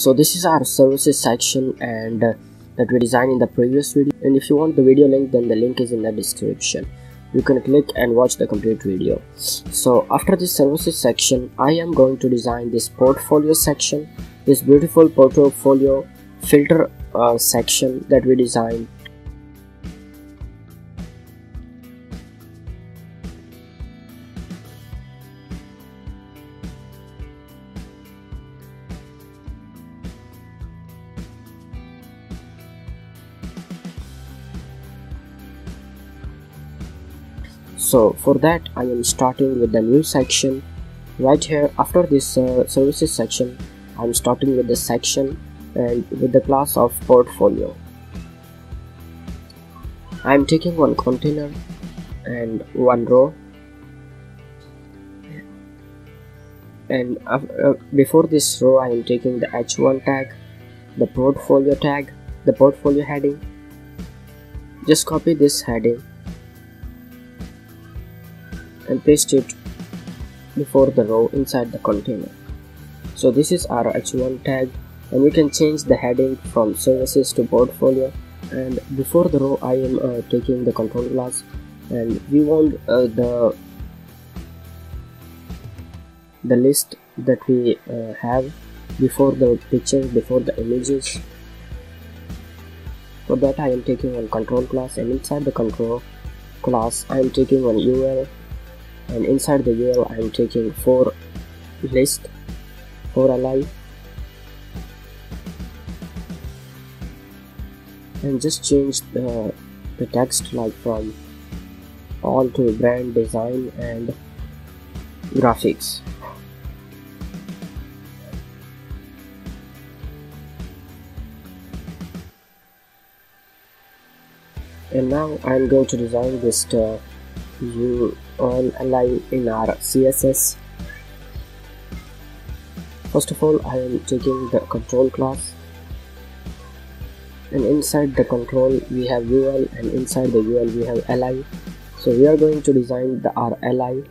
So this is our services section, and that we designed in the previous video. And if you want the video link, then the link is in the description. You can click and watch the complete video. So after this services section, I am going to design this portfolio section, this beautiful portfolio filter section that we designed. So for that, I am starting with the new section right here. After this services section, I am starting with the section and with the class of portfolio. I am taking one container and one row, and before this row I am taking the h1 tag, the portfolio tag, the portfolio heading. Just copy this heading and paste it before the row inside the container. So this is our h1 tag, and we can change the heading from services to portfolio. And before the row I am taking the control class, and we want the list that we have before the pictures, before the images. For that I am taking one control class, and inside the control class I am taking one URL, and inside the URL I am taking for list, for alive, and just change the text like from all to brand, design and graphics. And now I am going to design this URL in our CSS. First of all, I am taking the control class, and inside the control we have UL, and inside the UL we have li. So we are going to design our li.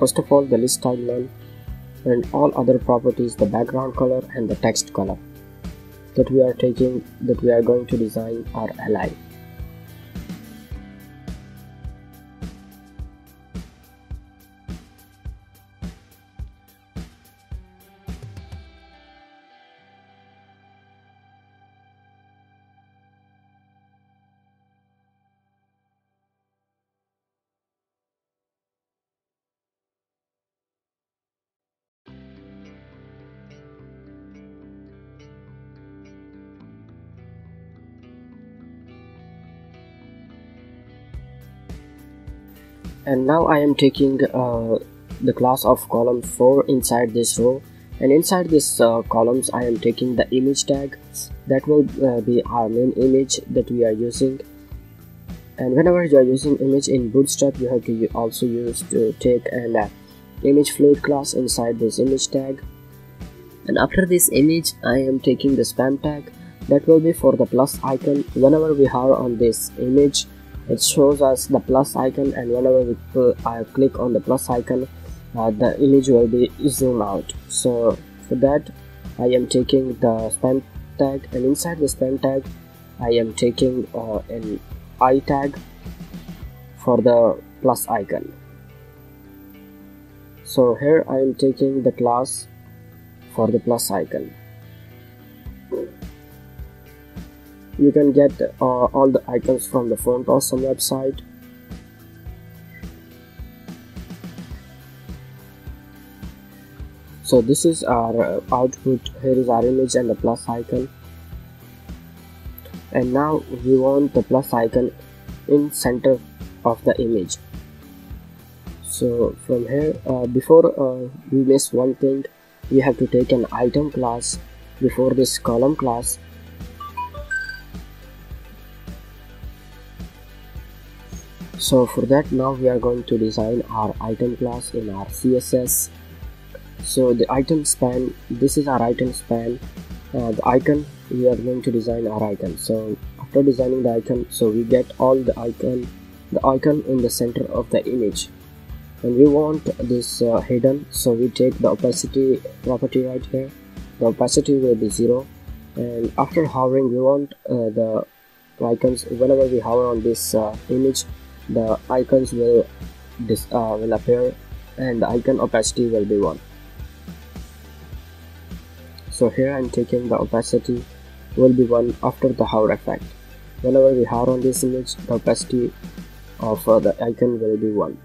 First of all, the list style none, and all other properties, the background color and the text color that we are taking, that we are going to design our li. And now I am taking the class of column 4 inside this row, and inside this columns I am taking the image tag. That will be our main image that we are using. And whenever you are using image in Bootstrap, you have to also use to take an image fluid class inside this image tag. And after this image I am taking the spam tag. That will be for the plus icon. Whenever we hover on this image, it shows us the plus icon, and whenever we click on the plus icon, the image will be zoomed out. So for that I am taking the spam tag, and inside the spam tag I am taking an I tag for the plus icon. So here I am taking the class for the plus icon. You can get all the icons from the Font Awesome website. So this is our output. Here is our image and the plus icon. And now we want the plus icon in center of the image. So from here, before we miss one thing, we have to take an item class before this column class. So for that, now we are going to design our item class in our CSS. So the item span, this is our item span. The icon, we are going to design our icon. So after designing the icon, so we get all the icon in the center of the image. and we want this hidden, so we take the opacity property right here. The opacity will be 0, and after hovering we want the icons, whenever we hover on this image, the icons will appear, and the icon opacity will be 1. So here I'm taking the opacity will be 1 after the hover effect. Whenever we hover on this image, the opacity of the icon will be 1.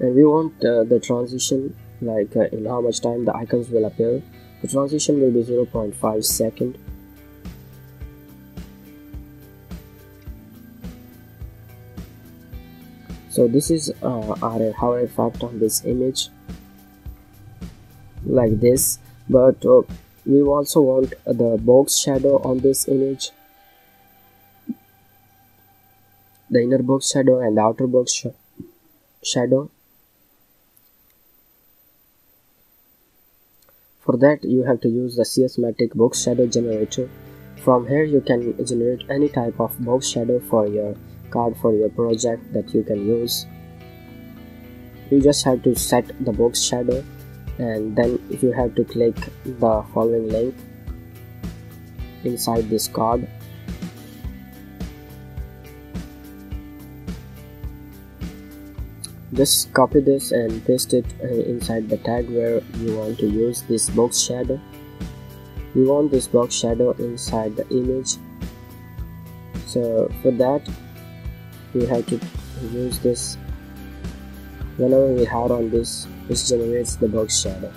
And we want the transition, like in how much time the icons will appear. The transition will be 0.5 second. So this is our hover effect on this image, like this. But we also want the box shadow on this image, the inner box shadow and the outer box shadow. For that you have to use the CSMATIC box shadow generator. From here you can generate any type of box shadow for your card, for your project that you can use. You just have to set the box shadow, and then if you have to click the following link inside this card, just copy this and paste it inside the tag where you want to use this box shadow. You want this box shadow inside the image, so for that you have to use this. Whenever we hover on this, it generates the box shadow.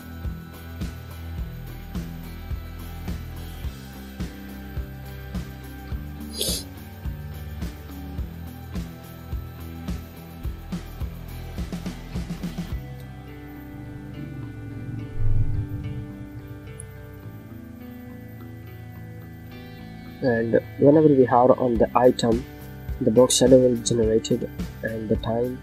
And whenever we hover on the item, the box shadow will be generated, and the time